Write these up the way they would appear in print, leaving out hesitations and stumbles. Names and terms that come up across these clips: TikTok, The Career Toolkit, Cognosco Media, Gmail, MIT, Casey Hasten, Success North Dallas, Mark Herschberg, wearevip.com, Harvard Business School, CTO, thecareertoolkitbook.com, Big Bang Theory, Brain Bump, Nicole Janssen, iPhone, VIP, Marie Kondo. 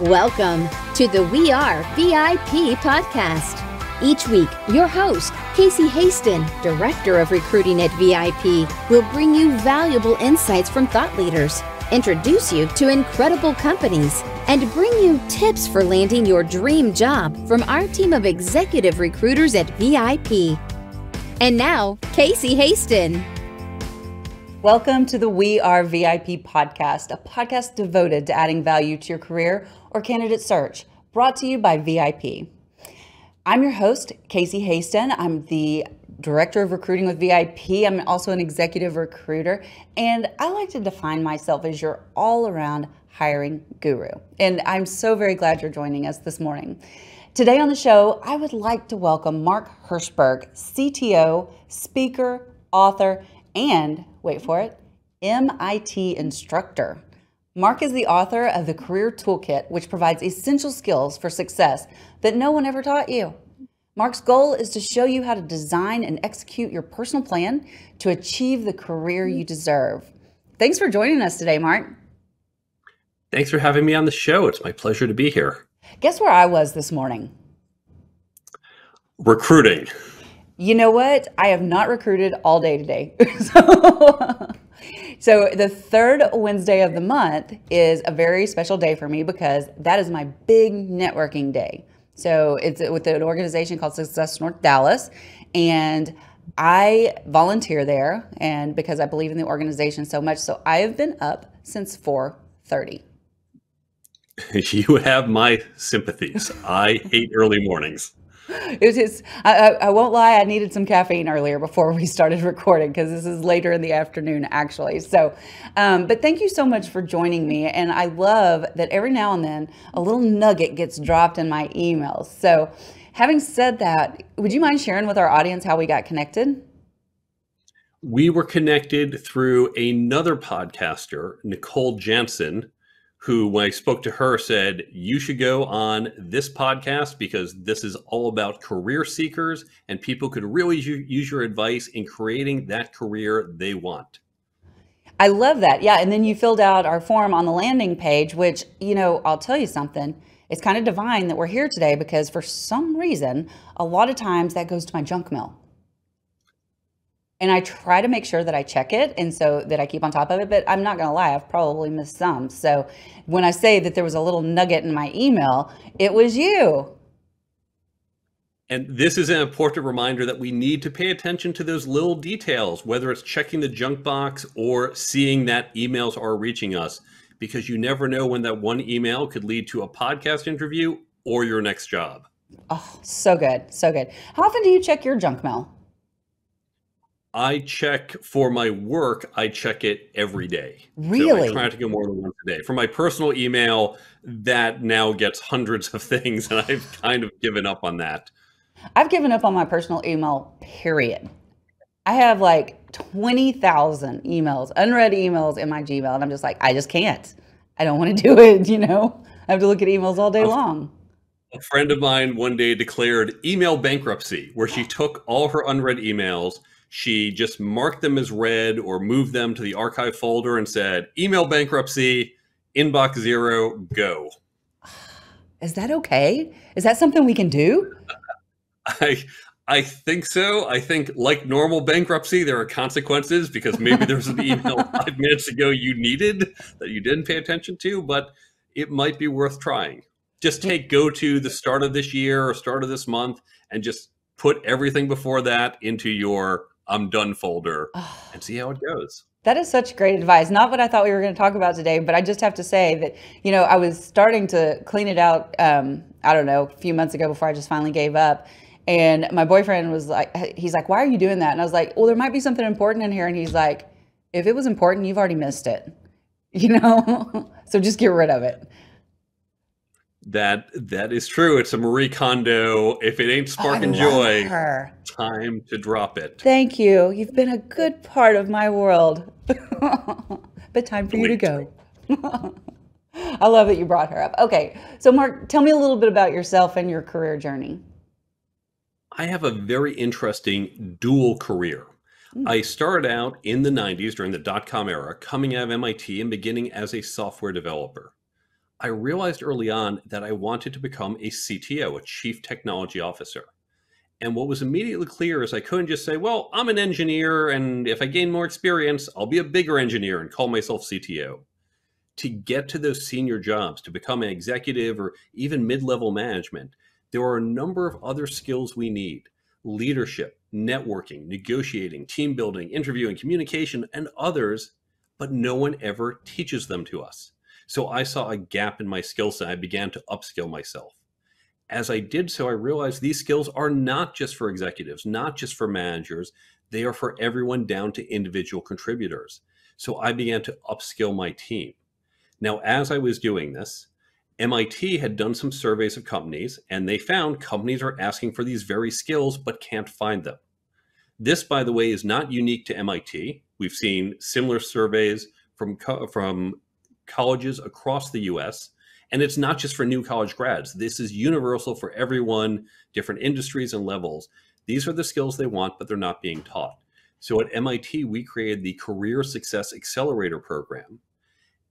Welcome to the We Are VIP podcast. Each week, your host, Casey Hasten, Director of Recruiting at VIP, will bring you valuable insights from thought leaders, introduce you to incredible companies, and bring you tips for landing your dream job from our team of executive recruiters at VIP. And now, Casey Hasten. Welcome to the We Are VIP podcast, a podcast devoted to adding value to your career or candidate search, brought to you by VIP. I'm your host, Casey Hasten. I'm the Director of Recruiting with VIP. I'm also an executive recruiter, and I like to define myself as your all-around hiring guru. And I'm so very glad you're joining us this morning. Today on the show, I would like to welcome Mark Herschberg, CTO, speaker, author, and, wait for it, MIT instructor. Mark is the author of The Career Toolkit, which provides essential skills for success that no one ever taught you. Mark's goal is to show you how to design and execute your personal plan to achieve the career you deserve. Thanks for joining us today, Mark. Thanks for having me on the show. It's my pleasure to be here. Guess where I was this morning? Recruiting. You know what? I have not recruited all day today. So the third Wednesday of the month is a very special day for me because that is my big networking day. So it's with an organization called Success North Dallas, and I volunteer there, and because I believe in the organization so much, so I have been up since 4:30. You have my sympathies. I hate early mornings. I won't lie, I needed some caffeine earlier before we started recording because this is later in the afternoon, actually. So, but thank you so much for joining me. And I love that every now and then a little nugget gets dropped in my emails. So having said that, would you mind sharing with our audience how we got connected? We were connected through another podcaster, Nicole Janssen, who, when I spoke to her, said, you should go on this podcast because this is all about career seekers and people could really use your advice in creating that career they want. I love that. Yeah. And then you filled out our form on the landing page, which, you know, I'll tell you something. It's kind of divine that we're here today because for some reason, a lot of times that goes to my junk mail. And I try to make sure that I check it and so that I keep on top of it, but I'm not going to lie, I've probably missed some. So when I say that there was a little nugget in my email, it was you. And this is an important reminder that we need to pay attention to those little details, whether it's checking the junk box or seeing that emails are reaching us, because you never know when that one email could lead to a podcast interview or your next job. Oh, so good. So good. How often do you check your junk mail? I check for my work. I check it every day. Really? So I try to go more than once a day. For my personal email, that now gets hundreds of things, and I've kind of given up on that. I've given up on my personal email, period. I have like 20,000 emails, unread emails in my Gmail, and I'm just like, I just can't. I don't want to do it, you know? I have to look at emails all day long. A friend of mine one day declared email bankruptcy, where she took all her unread emails. She just marked them as read or moved them to the archive folder and said, email bankruptcy, inbox zero, go. Is that okay? Is that something we can do? I think so. I think like normal bankruptcy, there are consequences because maybe there's an email 5 minutes ago you needed that you didn't pay attention to, but it might be worth trying. Just go to the start of this year or start of this month and just put everything before that into your I'm done folder and see how it goes. That is such great advice. Not what I thought we were going to talk about today, but I just have to say that, you know, I was starting to clean it out, I don't know, a few months ago before I just finally gave up. And my boyfriend was like, he's like, why are you doing that? And I was like, well, there might be something important in here. And he's like, if it was important, you've already missed it, you know, so just get rid of it. That is true. It's a Marie Kondo. If it ain't sparking joy, time to drop it. Thank you. You've been a good part of my world, but time for you to go. I love that you brought her up. Okay. So Mark, tell me a little bit about yourself and your career journey. I have a very interesting dual career. I started out in the 90s during the dot-com era, coming out of MIT and beginning as a software developer. I realized early on that I wanted to become a CTO, a chief technology officer. And what was immediately clear is I couldn't just say, well, I'm an engineer, and if I gain more experience, I'll be a bigger engineer and call myself CTO. To get to those senior jobs, to become an executive or even mid-level management, there are a number of other skills we need: leadership, networking, negotiating, team building, interviewing, communication, and others, but no one ever teaches them to us. So I saw a gap in my skill set. I began to upskill myself. As I did so, I realized these skills are not just for executives, not just for managers. They are for everyone down to individual contributors. So I began to upskill my team. Now, as I was doing this, MIT had done some surveys of companies, and they found companies are asking for these very skills but can't find them. This, by the way, is not unique to MIT. We've seen similar surveys from colleges across the US, and it's not just for new college grads. This is universal for everyone, different industries and levels. These are the skills they want, but they're not being taught. So at MIT, we created the Career Success Accelerator Program.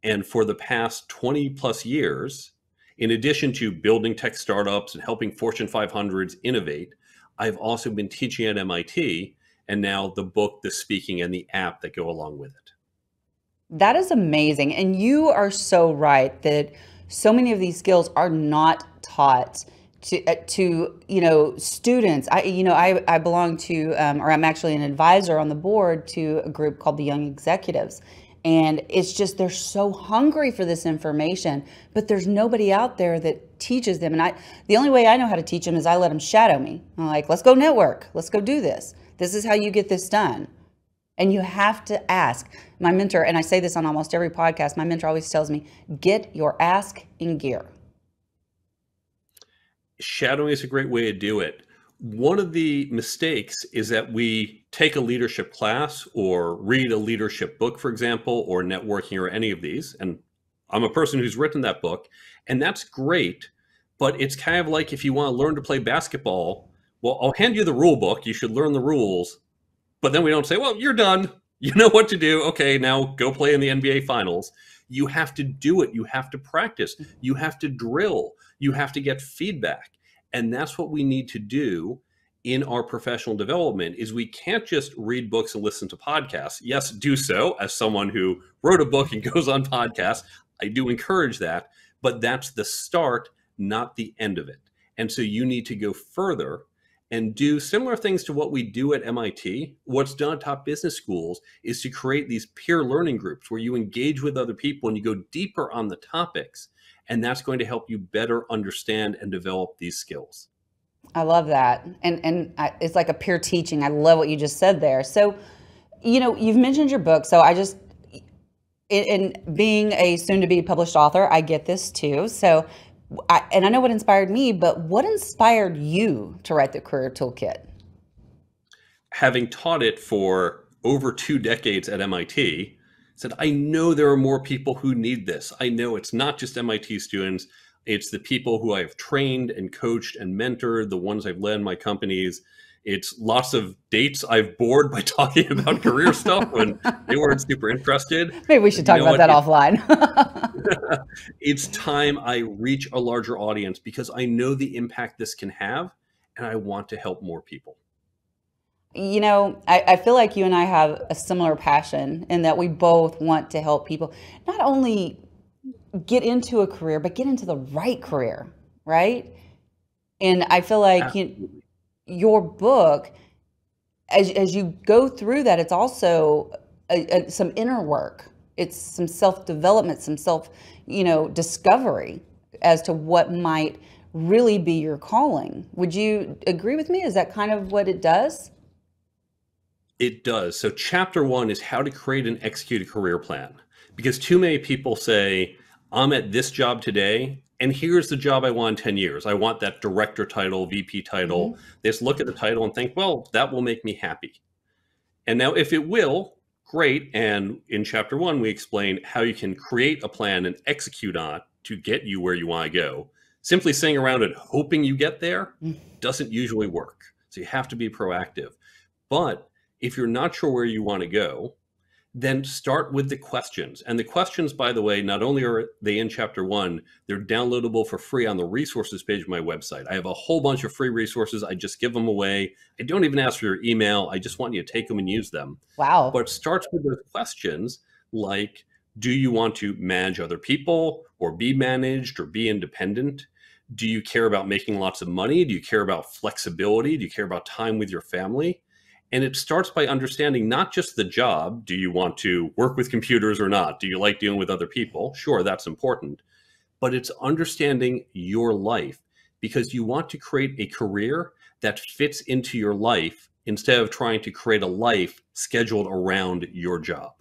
And for the past 20 plus years, in addition to building tech startups and helping Fortune 500s innovate, I've also been teaching at MIT, and now the book, the speaking, and the app that go along with it. That is amazing. And you are so right that so many of these skills are not taught to you know, students. I belong to, or I'm actually an advisor on the board to a group called the Young Executives. And it's just, they're so hungry for this information, but there's nobody out there that teaches them. And the only way I know how to teach them is I let them shadow me. I'm like, let's go network. Let's go do this. This is how you get this done. And you have to ask. My mentor, and I say this on almost every podcast, my mentor always tells me, get your ask in gear. Shadowing is a great way to do it. One of the mistakes is that we take a leadership class or read a leadership book, for example, or networking or any of these. And I'm a person who's written that book, and that's great, but it's kind of like if you want to learn to play basketball, well, I'll hand you the rule book. You should learn the rules, but then we don't say, well, you're done. You know what to do. Okay, now go play in the NBA finals. You have to do it. You have to practice. You have to drill. You have to get feedback. And that's what we need to do in our professional development. Is we can't just read books and listen to podcasts. Yes, do so. As someone who wrote a book and goes on podcasts, I do encourage that, but that's the start, not the end of it. And so you need to go further and do similar things to what we do at MIT. What's done at top business schools is to create these peer learning groups where you engage with other people and you go deeper on the topics. And that's going to help you better understand and develop these skills. I love that. And it's like a peer teaching. I love what you just said there. So, you know, you've mentioned your book. So I just, in being a soon to be published author, I get this too. So, and I know what inspired me, but what inspired you to write The Career Toolkit? Having taught it for over 2 decades at MIT, said, I know there are more people who need this. I know it's not just MIT students. It's the people who I have trained and coached and mentored, the ones I've led in my companies. It's lots of dates I've bored by talking about career stuff when they weren't super interested. Maybe we should talk about that offline. It's time I reach a larger audience because I know the impact this can have, and I want to help more people. You know, I feel like you and I have a similar passion in that we both want to help people not only get into a career, but get into the right career, right? And I feel like your book, as you go through that, it's also some inner work. It's some self-development, some self-discovery as to what might really be your calling. Would you agree with me? Is that kind of what it does? It does. So chapter 1 is how to create and execute a career plan, because too many people say, I'm at this job today, and here's the job I want in 10 years. I want that director title, VP title. Mm-hmm. They just look at the title and think, well, that will make me happy. And now if it will, great. And in chapter 1, we explain how you can create a plan and execute on it to get you where you want to go. Simply sitting around and hoping you get there doesn't usually work. So you have to be proactive. But if you're not sure where you want to go, then start with the questions. And the questions, by the way, not only are they in chapter one, they're downloadable for free on the resources page of my website. I have a whole bunch of free resources. I just give them away. I don't even ask for your email. I just want you to take them and use them. Wow. But it starts with those questions like, do you want to manage other people or be managed or be independent? Do you care about making lots of money? Do you care about flexibility? Do you care about time with your family? And it starts by understanding not just the job. Do you want to work with computers or not? Do you like dealing with other people? Sure, that's important. But it's understanding your life, because you want to create a career that fits into your life instead of trying to create a life scheduled around your job.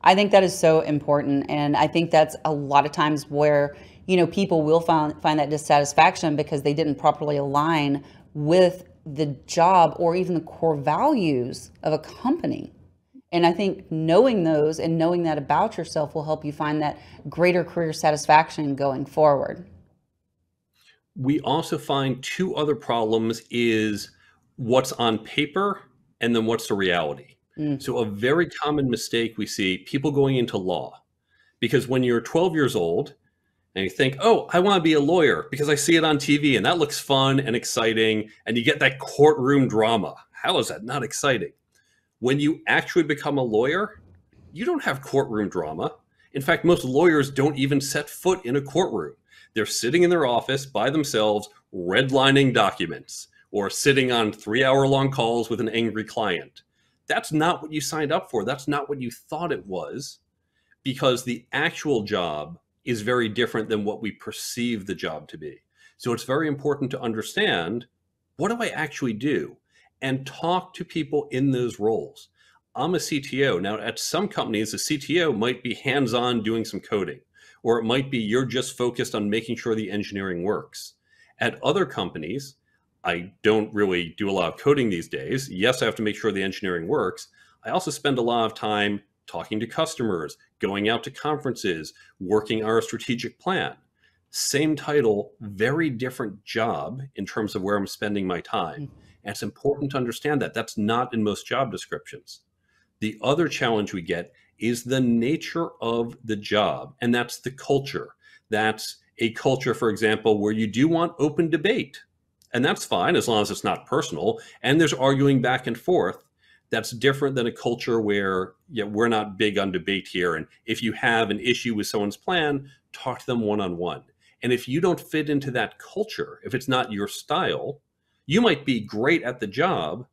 I think that is so important. And I think that's a lot of times where, you know, people will find that dissatisfaction because they didn't properly align with the job or even the core values of a company. And I think knowing those and knowing that about yourself will help you find that greater career satisfaction going forward. We also find two other problems is what's on paper and then what's the reality. Mm. So a very common mistake we see, people going into law, because when you're 12 years old, and you think, oh, I want to be a lawyer because I see it on TV and that looks fun and exciting. And you get that courtroom drama. How is that not exciting? When you actually become a lawyer, you don't have courtroom drama. In fact, most lawyers don't even set foot in a courtroom. They're sitting in their office by themselves, redlining documents or sitting on 3-hour-long calls with an angry client. That's not what you signed up for. That's not what you thought it was, because the actual job is very different than what we perceive the job to be. So it's very important to understand, what do I actually do? And talk to people in those roles. I'm a CTO. Now, at some companies, the CTO might be hands-on doing some coding, or it might be you're just focused on making sure the engineering works. At other companies, I don't really do a lot of coding these days. Yes, I have to make sure the engineering works. I also spend a lot of time talking to customers, going out to conferences, working on our strategic plan. Same title, very different job in terms of where I'm spending my time. And it's important to understand that. That's not in most job descriptions. The other challenge we get is the nature of the job, and that's the culture. That's a culture, for example, where you do want open debate, and that's fine as long as it's not personal, and there's arguing back and forth. That's different than a culture where, yeah, we're not big on debate here. And if you have an issue with someone's plan, talk to them one-on-one. And if you don't fit into that culture, if it's not your style, you might be great at the job,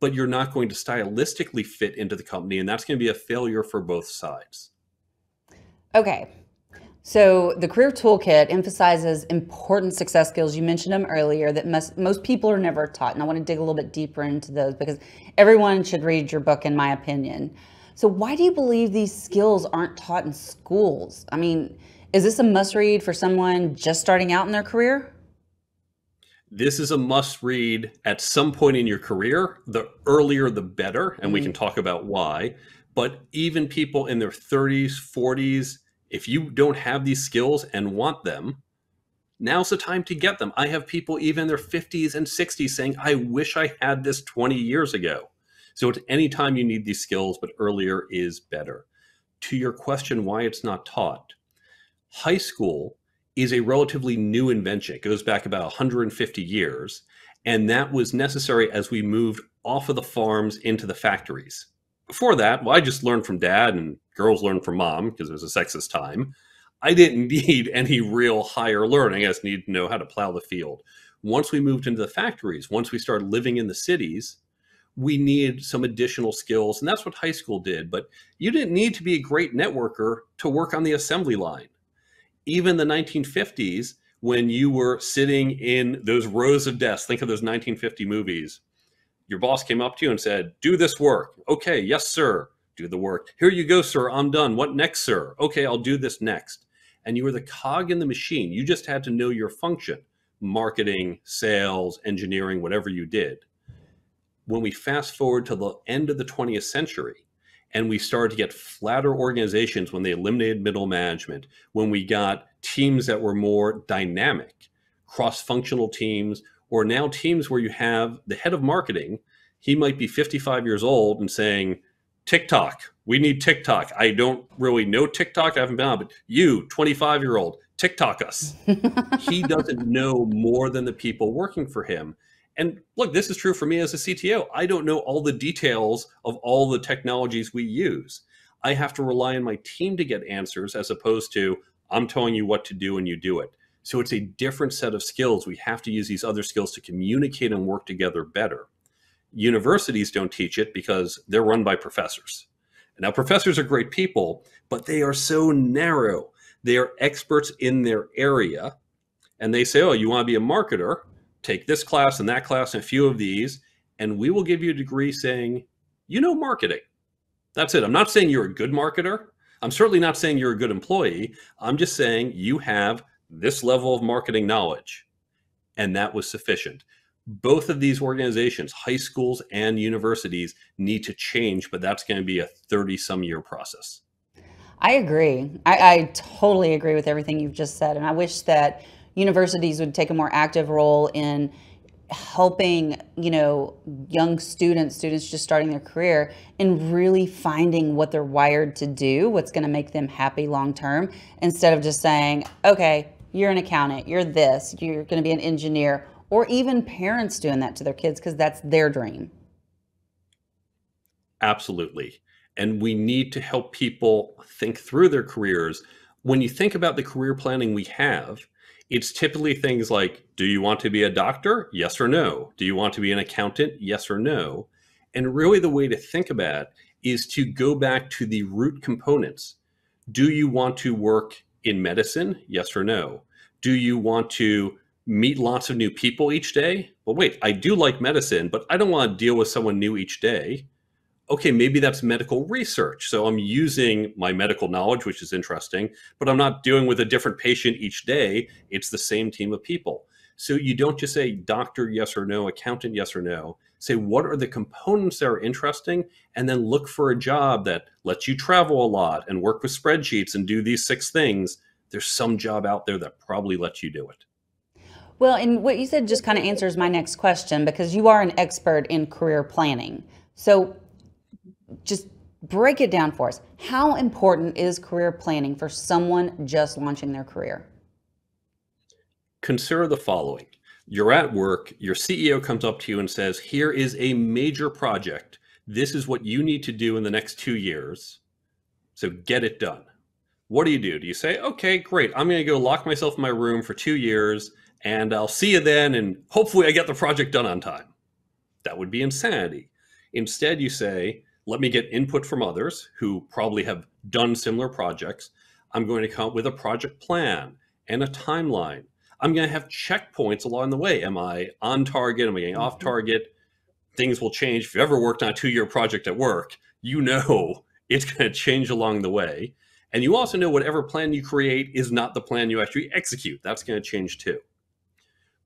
but you're not going to stylistically fit into the company. And that's going to be a failure for both sides. Okay. So the Career Toolkit emphasizes important success skills. You mentioned them earlier that most people are never taught. And I want to dig a little bit deeper into those, because everyone should read your book, in my opinion. So why do you believe these skills aren't taught in schools? I mean, is this a must read for someone just starting out in their career? This is a must read at some point in your career. The earlier, the better. And we can talk about why. But even people in their 30s, 40s, if you don't have these skills and want them, now's the time to get them. I have people even in their 50s and 60s saying, I wish I had this 20 years ago. So it's any time you need these skills, but earlier is better. To your question, why it's not taught. High school is a relatively new invention. It goes back about 150 years. And that was necessary as we moved off of the farms into the factories. Before that, well, I just learned from dad, and girls learned from mom because it was a sexist time. I didn't need any real higher learning. I just needed to know how to plow the field. Once we moved into the factories, once we started living in the cities, we needed some additional skills. And that's what high school did. But you didn't need to be a great networker to work on the assembly line. Even the 1950s, when you were sitting in those rows of desks, think of those 1950 movies. Your boss came up to you and said, do this work. Okay, yes, sir. Do the work. Here you go, sir. I'm done. What next, sir? Okay, I'll do this next. And you were the cog in the machine. You just had to know your function, marketing, sales, engineering, whatever you did. When we fast forward to the end of the 20th century, and we started to get flatter organizations when they eliminated middle management, when we got teams that were more dynamic, cross-functional teams, or now teams where you have the head of marketing, he might be 55 years old and saying, TikTok. We need TikTok. I don't really know TikTok. I haven't been on, but you, 25-year-old, TikTok us. He doesn't know more than the people working for him. And look, this is true for me as a CTO. I don't know all the details of all the technologies we use. I have to rely on my team to get answers as opposed to, I'm telling you what to do and you do it. So it's a different set of skills. We have to use these other skills to communicate and work together better. Universities don't teach it because they're run by professors. Now, professors are great people, but they are so narrow. They are experts in their area. And they say, oh, you want to be a marketer? Take this class and that class and a few of these, and we will give you a degree saying, you know marketing. That's it. I'm not saying you're a good marketer. I'm certainly not saying you're a good employee. I'm just saying you have this level of marketing knowledge. And that was sufficient. Both of these organizations, high schools and universities, need to change, but that's going to be a 30-some year process. I agree. I totally agree with everything you've just said. And I wish that universities would take a more active role in helping, you know, young students just starting their career and really finding what they're wired to do, what's going to make them happy long term, instead of just saying, okay, you're an accountant, you're this, you're going to be an engineer, or even parents doing that to their kids because that's their dream. Absolutely. And we need to help people think through their careers. When you think about the career planning we have, it's typically things like, do you want to be a doctor? Yes or no. Do you want to be an accountant? Yes or no. And really the way to think about it is to go back to the root components. Do you want to work in medicine? Yes or no. Do you want to meet lots of new people each day? Well, wait, I do like medicine, but I don't want to deal with someone new each day. Okay, maybe that's medical research. So I'm using my medical knowledge, which is interesting, but I'm not dealing with a different patient each day. It's the same team of people. So you don't just say doctor, yes or no, accountant, yes or no. Say, what are the components that are interesting? And then look for a job that lets you travel a lot and work with spreadsheets and do these 6 things. There's some job out there that probably lets you do it. Well, and what you said just kind of answers my next question, because you are an expert in career planning. So just break it down for us. How important is career planning for someone just launching their career? Consider the following. You're at work, your CEO comes up to you and says, here is a major project. This is what you need to do in the next 2 years. So get it done. What do you do? Do you say, okay, great. I'm going to go lock myself in my room for 2 years and I'll see you then, and hopefully I get the project done on time? That would be insanity. Instead, you say, let me get input from others who probably have done similar projects. I'm going to come up with a project plan and a timeline. I'm going to have checkpoints along the way. Am I on target? Am I getting off target? Things will change. If you ever worked on a 2-year project at work, you know it's going to change along the way. And you also know whatever plan you create is not the plan you actually execute. That's going to change too.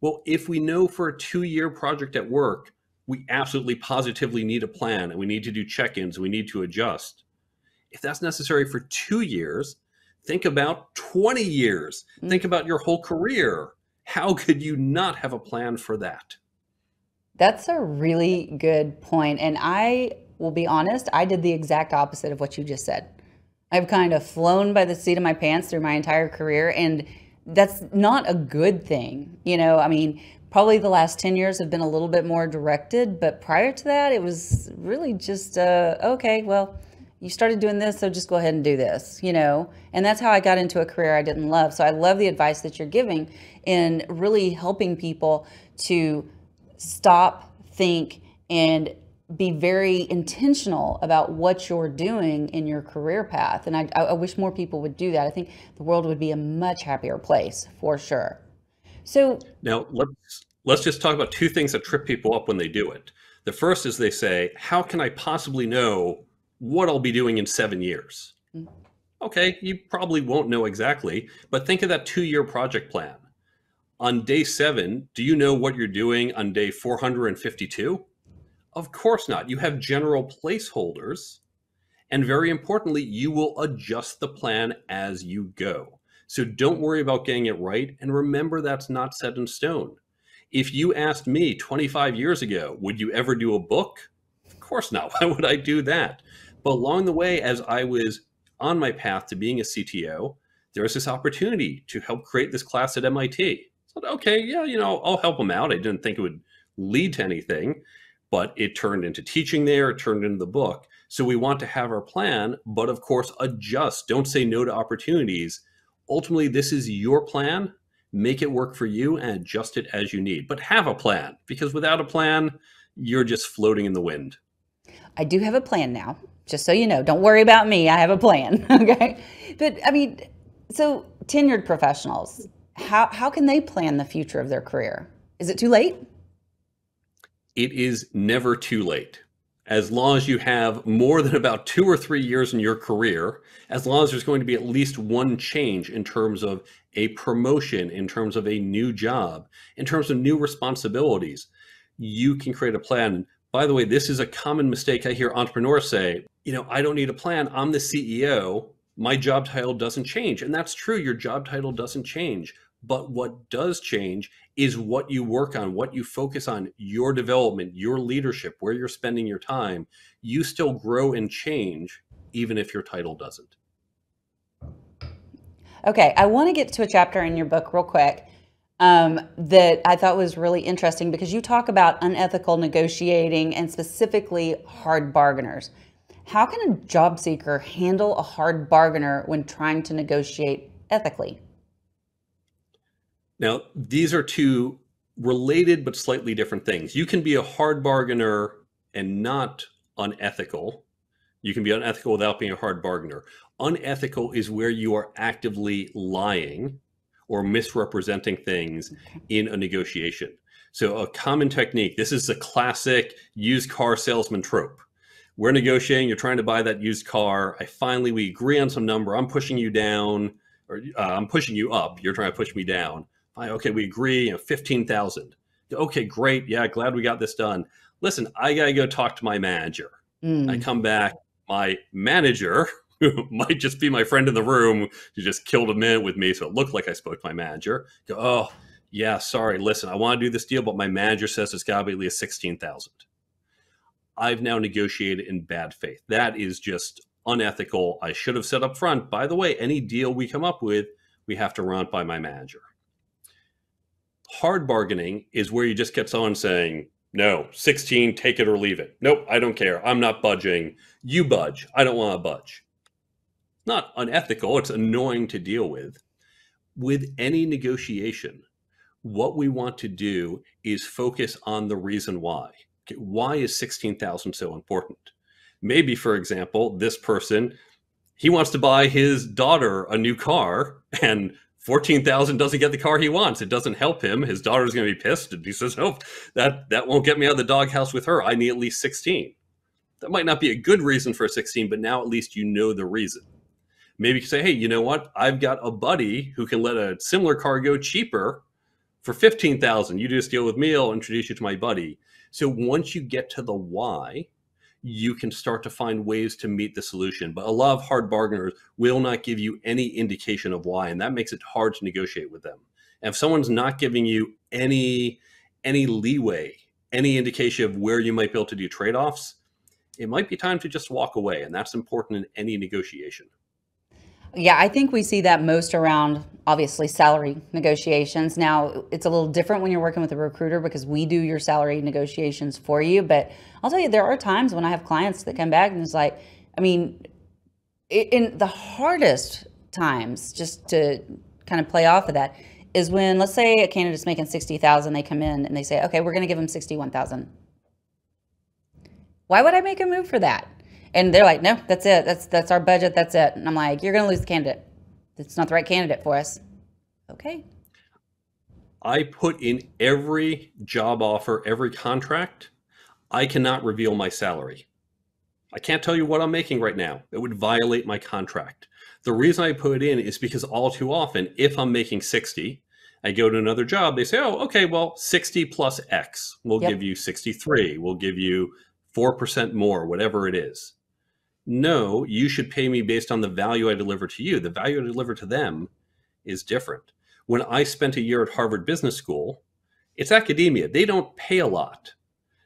Well, if we know for a 2-year project at work, we absolutely positively need a plan and we need to do check-ins, we need to adjust. If that's necessary for 2 years, think about 20 years. Think about your whole career. How could you not have a plan for that? That's a really good point. And I will be honest, I did the exact opposite of what you just said. I've kind of flown by the seat of my pants through my entire career, and that's not a good thing. You know, I mean, probably the last 10 years have been a little bit more directed, but prior to that, it was really just, okay, well, you started doing this, so just go ahead and do this, you know? And that's how I got into a career I didn't love. So I love the advice that you're giving in really helping people to stop, think, and be very intentional about what you're doing in your career path. And I wish more people would do that. I think the world would be a much happier place for sure. So now let's just talk about 2 things that trip people up when they do it. The first is they say, how can I possibly know what I'll be doing in 7 years? Okay, you probably won't know exactly, but think of that 2-year project plan. On day 7, do you know what you're doing on day 452? Of course not. You have general placeholders, and very importantly, you will adjust the plan as you go. So don't worry about getting it right, and remember that's not set in stone. If you asked me 25 years ago, would you ever do a book? Of course not. Why would I do that? But along the way, as I was on my path to being a CTO, there was this opportunity to help create this class at MIT. So, okay, yeah, you know, I'll help them out. I didn't think it would lead to anything, but it turned into teaching there, it turned into the book. So we want to have our plan, but of course, adjust. Don't say no to opportunities. Ultimately, this is your plan. Make it work for you and adjust it as you need, but have a plan, because without a plan, you're just floating in the wind. I do have a plan now, just so you know. Don't worry about me. I have a plan, okay? But I mean, so tenured professionals, how can they plan the future of their career? Is it too late? It is never too late. As long as you have more than about 2 or 3 years in your career, as long as there's going to be at least one change in terms of a promotion, in terms of a new job, in terms of new responsibilities, you can create a plan. By the way, this is a common mistake I hear entrepreneurs say, you know, I don't need a plan. I'm the CEO. My job title doesn't change. And that's true. Your job title doesn't change. But what does change is what you work on, what you focus on, your development, your leadership, where you're spending your time. You still grow and change, even if your title doesn't. Okay, I want to get to a chapter in your book real quick that I thought was really interesting, because you talk about unethical negotiating and specifically hard bargainers. How can a job seeker handle a hard bargainer when trying to negotiate ethically? Now, these are two related but slightly different things. You can be a hard bargainer and not unethical. You can be unethical without being a hard bargainer. Unethical is where you are actively lying or misrepresenting things in a negotiation. So a common technique, this is the classic used car salesman trope. We're negotiating, you're trying to buy that used car. We agree on some number. I'm pushing you down, or I'm pushing you up. You're trying to push me down. Okay, we agree, you know, 15,000. Okay, great. Yeah, glad we got this done. Listen, I got to go talk to my manager. I come back, my manager, who might just be my friend in the room, who just killed a minute with me, so it looked like I spoke to my manager. Go, oh, yeah, sorry, listen, I want to do this deal, but my manager says it's got to be at least 16,000. I've now negotiated in bad faith. That is just unethical. I should have said up front, by the way, any deal we come up with, we have to run it by my manager. Hard bargaining is where you just get someone saying, no, 16, take it or leave it. Nope, I don't care. I'm not budging. You budge. I don't want to budge. Not unethical. It's annoying to deal with. With any negotiation, what we want to do is focus on the reason why. Okay, why is 16,000 so important? Maybe, for example, this person, he wants to buy his daughter a new car, and $14,000 doesn't get the car he wants. It doesn't help him. His daughter's going to be pissed. And he says, nope, that won't get me out of the doghouse with her. I need at least 16. That might not be a good reason for 16, but now at least you know the reason. Maybe you can say, hey, you know what? I've got a buddy who can let a similar car go cheaper for $15,000. You do this deal with me, I'll introduce you to my buddy. So once you get to the why, you can start to find ways to meet the solution. But a lot of hard bargainers will not give you any indication of why, and that makes it hard to negotiate with them. And if someone's not giving you any leeway, any indication of where you might be able to do trade-offs, it might be time to just walk away, and that's important in any negotiation. Yeah, I think we see that most around, obviously, salary negotiations. Now, it's a little different when you're working with a recruiter because we do your salary negotiations for you. But I'll tell you, there are times when I have clients that come back and it's like, I mean, in the hardest times, just to kind of play off of that, is when, let's say a candidate's making $60,000, they come in and they say, okay, we're going to give them $61,000. Why would I make a move for that? And they're like, no, that's it. That's our budget. That's it. And I'm like, you're going to lose the candidate. It's not the right candidate for us. Okay. I put in every job offer, every contract, I cannot reveal my salary. I can't tell you what I'm making right now. It would violate my contract. The reason I put it in is because all too often, if I'm making 60, I go to another job, they say, oh, okay, well, 60 plus X. We'll give you 63. We'll give you 4% more, whatever it is. No, you should pay me based on the value I deliver to you. The value I deliver to them is different. When I spent a year at Harvard Business School, it's academia. They don't pay a lot.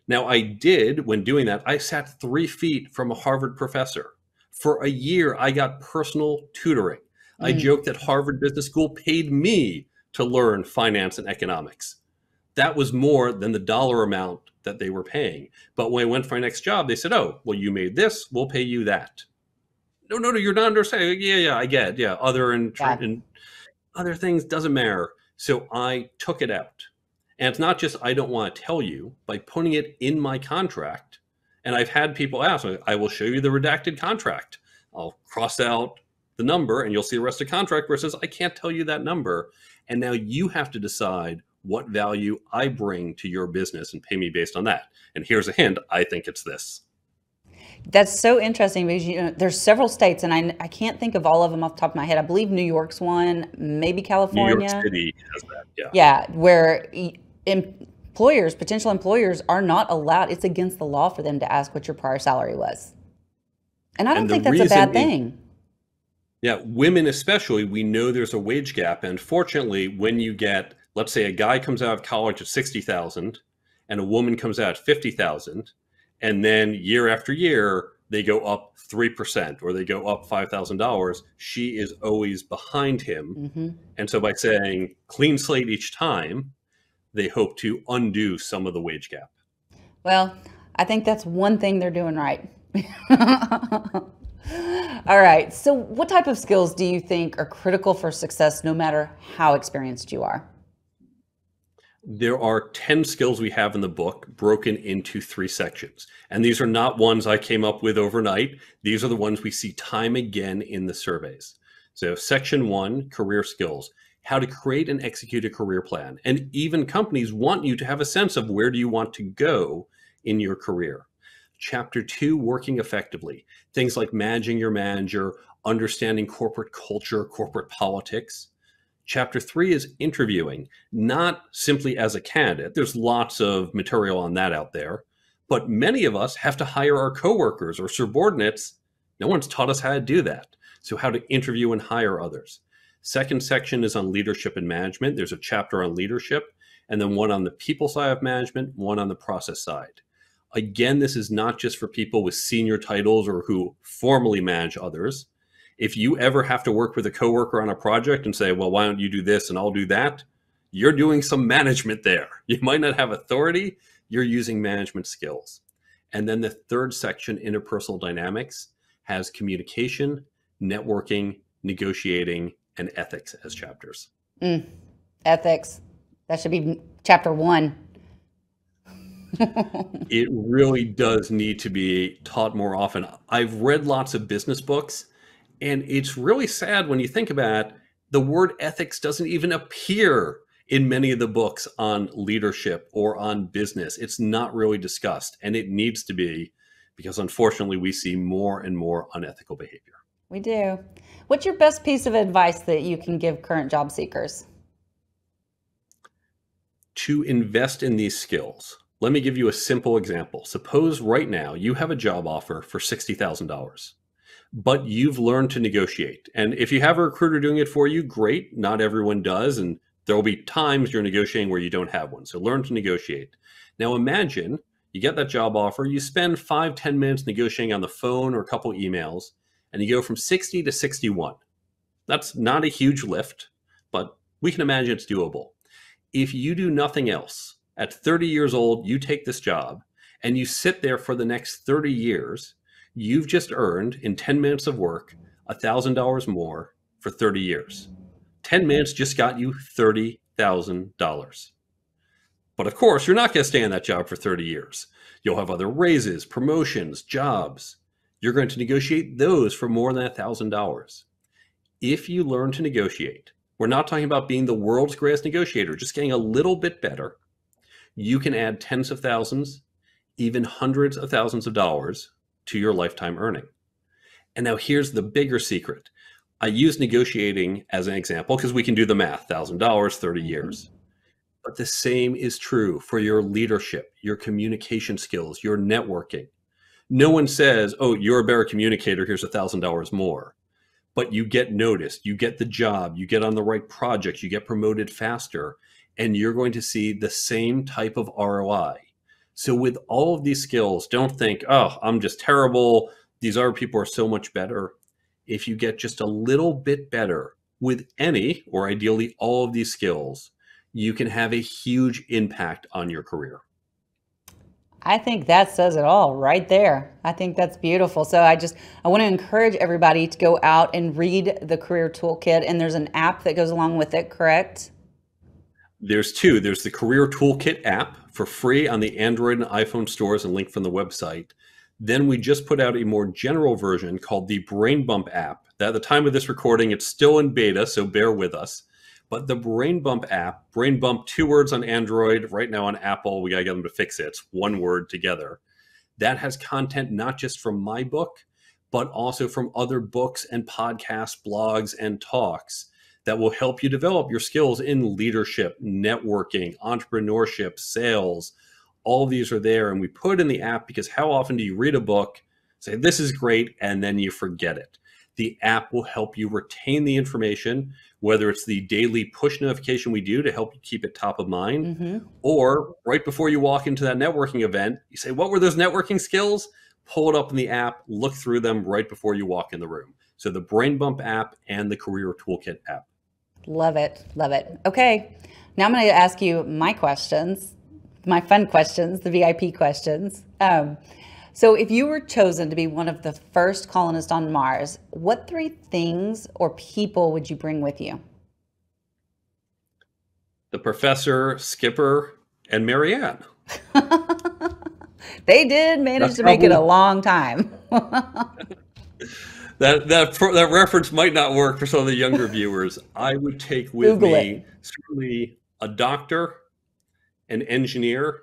Now, I did, when doing that, I sat 3 feet from a Harvard professor. For a year, I got personal tutoring. I joked that Harvard Business School paid me to learn finance and economics. That was more than the dollar amount that they were paying. But when I went for my next job, they said, oh, well, you made this, we'll pay you that. No, no, no, you're not understanding. Yeah, I get it. Yeah, other things doesn't matter. So I took it out. And it's not just I don't want to tell you, by putting it in my contract. And I've had people ask, I will show you the redacted contract. I'll cross out the number and you'll see the rest of the contract versus I can't tell you that number. And now you have to decide what value I bring to your business and pay me based on that. And here's a hint, I think it's this. That's so interesting because there's several states and I can't think of all of them off the top of my head. I believe New York's one, maybe California. New York City has that, yeah. Yeah, where employers, potential employers are not allowed, it's against the law for them to ask what your prior salary was. And I don't think that's a bad thing. Yeah, women especially, we know there's a wage gap. And fortunately, when you get, let's say a guy comes out of college at $60,000 and a woman comes out at $50,000, and then year after year, they go up 3% or they go up $5,000. She is always behind him. Mm-hmm. And so by saying clean slate each time, they hope to undo some of the wage gap. Well, I think that's one thing they're doing right. All right. So what type of skills do you think are critical for success, no matter how experienced you are? There are 10 skills we have in the book broken into 3 sections. And these are not ones I came up with overnight. These are the ones we see time again in the surveys. So section 1, career skills, how to create and execute a career plan. And even companies want you to have a sense of where do you want to go in your career. Chapter 2, working effectively. Things like managing your manager, understanding corporate culture, corporate politics. Chapter 3 is interviewing, not simply as a candidate. There's lots of material on that out there, but many of us have to hire our coworkers or subordinates. No one's taught us how to do that. So how to interview and hire others. Second section is on leadership and management. There's a chapter on leadership and then one on the people side of management, one on the process side. Again, this is not just for people with senior titles or who formally manage others. If you ever have to work with a coworker on a project and say, well, why don't you do this and I'll do that? You're doing some management there. You might not have authority. You're using management skills. And then the third section, interpersonal dynamics, has communication, networking, negotiating, and ethics as chapters. Ethics. That should be chapter 1. It really does need to be taught more often. I've read lots of business books. And it's really sad when you think about it, the word ethics doesn't even appear in many of the books on leadership or on business. It's not really discussed, and it needs to be, because unfortunately we see more and more unethical behavior. We do. What's your best piece of advice that you can give current job seekers? To invest in these skills. Let me give you a simple example. Suppose right now you have a job offer for $60,000. But you've learned to negotiate. And if you have a recruiter doing it for you, great. Not everyone does. And there'll be times you're negotiating where you don't have one. So learn to negotiate. Now imagine you get that job offer, you spend 5-10 minutes negotiating on the phone or a couple emails, and you go from 60 to 61. That's not a huge lift, but we can imagine it's doable. If you do nothing else, at 30 years old, you take this job and you sit there for the next 30 years, you've just earned in 10 minutes of work, $1,000 more for 30 years. 10 minutes just got you $30,000. But of course, you're not going to stay in that job for 30 years. You'll have other raises, promotions, jobs. You're going to negotiate those for more than $1,000. If you learn to negotiate, we're not talking about being the world's greatest negotiator, just getting a little bit better. You can add tens of thousands, even hundreds of thousands of dollars to your lifetime earning. And now here's the bigger secret. I use negotiating as an example because we can do the math, $1,000, 30 years. But the same is true for your leadership, your communication skills, your networking. No one says, oh, you're a better communicator, here's $1,000 more. But you get noticed, you get the job, you get on the right project, you get promoted faster, and you're going to see the same type of ROI. So with all of these skills, don't think, oh, I'm just terrible, these other people are so much better. If you get just a little bit better with any, or ideally all of these skills, you can have a huge impact on your career. I think that says it all right there. I think that's beautiful. So I want to encourage everybody to go out and read the Career Toolkit, and there's an app that goes along with it, correct? There's two. There's the Career Toolkit app for free on the Android and iPhone stores and linked from the website. Then we just put out a more general version called the Brain Bump app. At the time of this recording, it's still in beta, so bear with us. But the Brain Bump app, Brain Bump, two words on Android, right now on Apple, we gotta get them to fix it. It's one word together. That has content not just from my book, but also from other books and podcasts, blogs, and talks that will help you develop your skills in leadership, networking, entrepreneurship, sales. All of these are there, and we put it in the app because how often do you read a book, say, this is great, and then you forget it? The app will help you retain the information, whether it's the daily push notification we do to help you keep it top of mind, or right before you walk into that networking event, you say, what were those networking skills? Pull it up in the app, look through them right before you walk in the room. So the Brain Bump app and the Career Toolkit app. Love it, love it. Okay, now I'm gonna ask you my questions, my fun questions, the VIP questions. So if you were chosen to be one of the first colonists on Mars, what three things or people would you bring with you? The professor, Skipper, and Marianne. They did manage to make it a long time. that reference might not work for some of the younger viewers. I would take with me certainly a doctor, an engineer,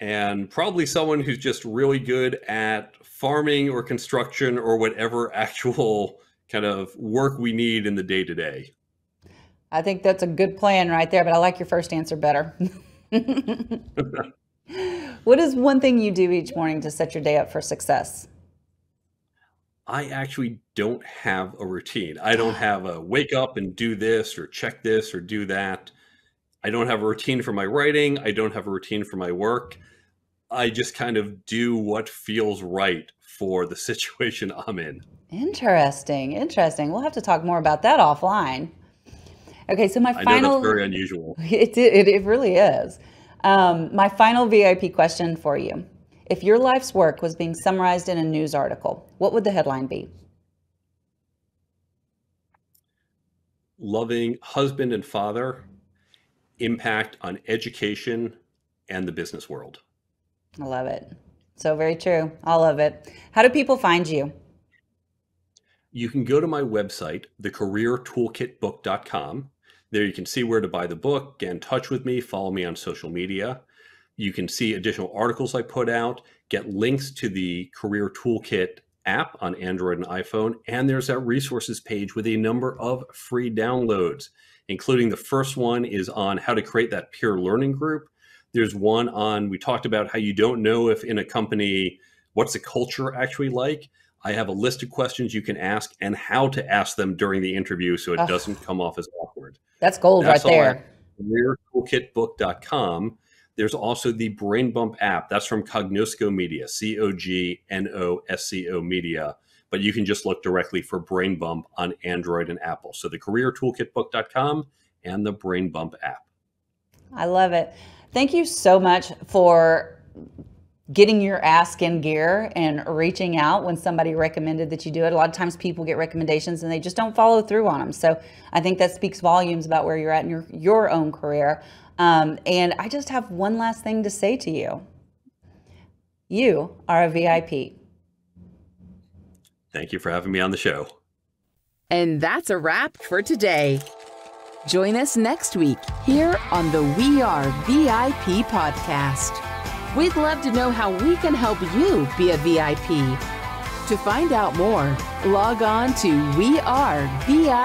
and probably someone who's just really good at farming or construction or whatever actual kind of work we need in the day-to-day. I think that's a good plan right there, but I like your first answer better. What is one thing you do each morning to set your day up for success? I actually don't have a routine. I don't have a wake up and do this or check this or do that. I don't have a routine for my writing. I don't have a routine for my work. I just kind of do what feels right for the situation I'm in. Interesting, interesting. We'll have to talk more about that offline. Okay, so my final... I know that's very unusual. It really is. My final VIP question for you. If your life's work was being summarized in a news article, what would the headline be? Loving husband and father, impact on education and the business world. I love it. So very true. I love it. How do people find you? You can go to my website, thecareertoolkitbook.com. There you can see where to buy the book, get in touch with me, follow me on social media. You can see additional articles I put out, get links to the Career Toolkit app on Android and iPhone, and there's that resources page with a number of free downloads, including the first one is on how to create that peer learning group. There's one on, we talked about how you don't know if in a company, what's the culture actually like? I have a list of questions you can ask and how to ask them during the interview so it doesn't come off as awkward. That's gold right there. Careertoolkitbook.com. There's also the Brain Bump app. That's from Cognosco Media, C-O-G-N-O-S-C-O Media. But you can just look directly for Brain Bump on Android and Apple. So the thecareertoolkitbook.com and the Brain Bump app. I love it. Thank you so much for getting your ask in gear and reaching out when somebody recommended that you do it. A lot of times people get recommendations and they just don't follow through on them. So I think that speaks volumes about where you're at in your own career. And I just have one last thing to say to you. You are a VIP. Thank you for having me on the show. And that's a wrap for today. Join us next week here on the We Are VIP podcast. We'd love to know how we can help you be a VIP. To find out more, log on to wearevip.com.